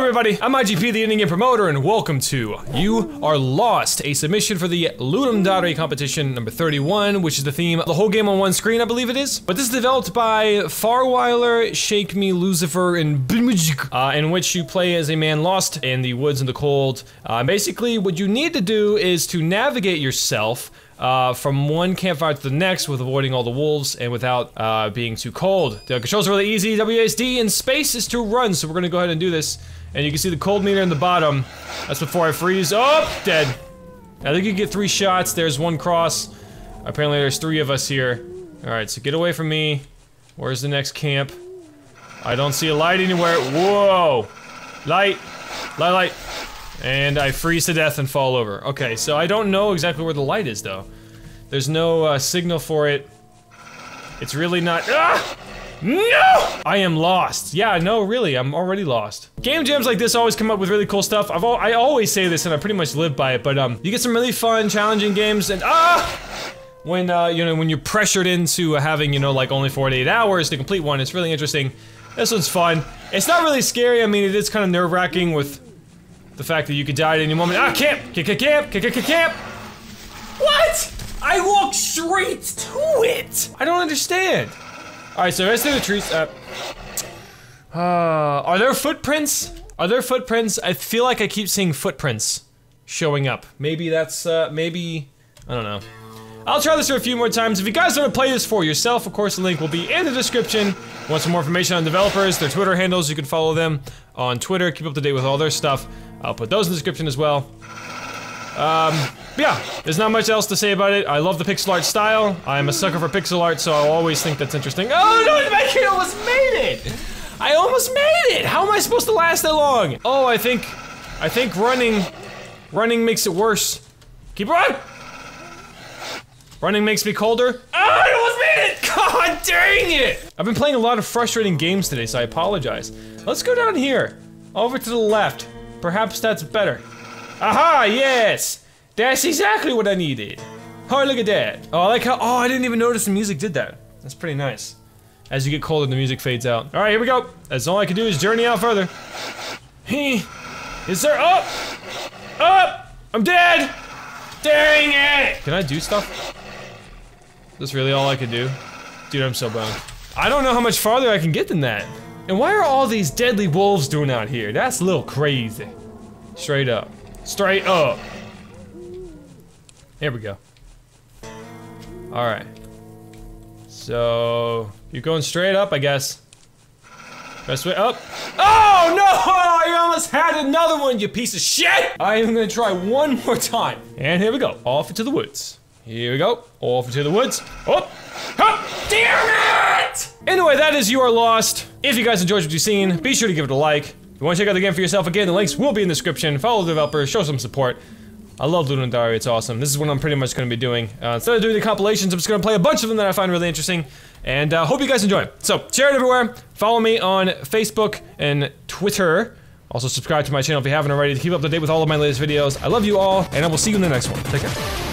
everybody, I'm IGP, the ending game promoter, and welcome to You Are Lost, a submission for the Ludum Dare competition number 31, which is the theme, the whole game on one screen, I believe it is. But this is developed by Farweiler, Shake Me Lucifer, and Bimujik, in which you play as a man lost in the woods in the cold. Basically, what you need to do is to navigate yourself from one campfire to the next with avoiding all the wolves and without being too cold. The controls are really easy. WASD and space is to run, so we're gonna go ahead and do this. And you can see the cold meter in the bottom. That's before I freeze. Oh, dead. I think you get 3 shots. There's 1 cross. Apparently there's 3 of us here. All right, so get away from me. Where's the next camp? I don't see a light anywhere. Whoa. Light, light, light. And I freeze to death and fall over. Okay, so I don't know exactly where the light is, though. There's no signal for it. It's really not- ah! No! I am lost. Yeah, no, really, I'm already lost. Game jams like this always come up with really cool stuff. I always say this and I pretty much live by it, but you get some really fun, challenging games and ah! When, you know, when you're pressured into having, you know, like only 48 hours to complete one, it's really interesting. This one's fun. It's not really scary, I mean, it is kind of nerve-wracking with the fact that you could die at any moment. Ah, camp! Camp! What? I walked straight to it! I don't understand. Alright, so let's do the trees. Are there footprints? Are there footprints? I feel like I keep seeing footprints showing up. Maybe that's, maybe, I don't know. I'll try this for a few more times. If you guys want to play this for yourself, of course, the link will be in the description. Want some more information on developers, their Twitter handles, you can follow them on Twitter, keep up to date with all their stuff. I'll put those in the description as well. Yeah, there's not much else to say about it. I love the pixel art style. I'm a sucker for pixel art, so I always think that's interesting. Oh no, my kid almost made it! I almost made it! How am I supposed to last that long? Oh, I think running makes it worse. Keep running! Running makes me colder. Oh, I almost made it! God dang it! I've been playing a lot of frustrating games today, so I apologize. Let's go down here, over to the left. Perhaps that's better. Aha, yes! That's exactly what I needed. Oh, look at that. Oh, I like how, oh, I didn't even notice the music did that. That's pretty nice. As you get colder, the music fades out. All right, here we go. That's all I can do is journey out further. He, is there, up? Up! I'm dead! Dang it! Can I do stuff? That's really all I can do? Dude, I'm so boned. I don't know how much farther I can get than that. And why are all these deadly wolves doing out here? That's a little crazy. Straight up. Straight up. Here we go. Alright. So, you're going straight up, I guess. Best way up. Oh no! I almost had another one, you piece of shit! I am gonna try one more time. And here we go. Off into the woods. Here we go. Off into the woods. Oh! Oh! Damn it! Anyway, that is You Are Lost. If you guys enjoyed what you've seen, be sure to give it a like. If you want to check out the game for yourself, again, the links will be in the description. Follow the developers, show some support. I love Ludum Dare, it's awesome. This is what I'm pretty much gonna be doing. Instead of doing the compilations, I'm just gonna play a bunch of them that I find really interesting. And hope you guys enjoy it. So, share it everywhere. Follow me on Facebook and Twitter. Also, subscribe to my channel if you haven't already to keep up to date with all of my latest videos. I love you all, and I will see you in the next one. Take care.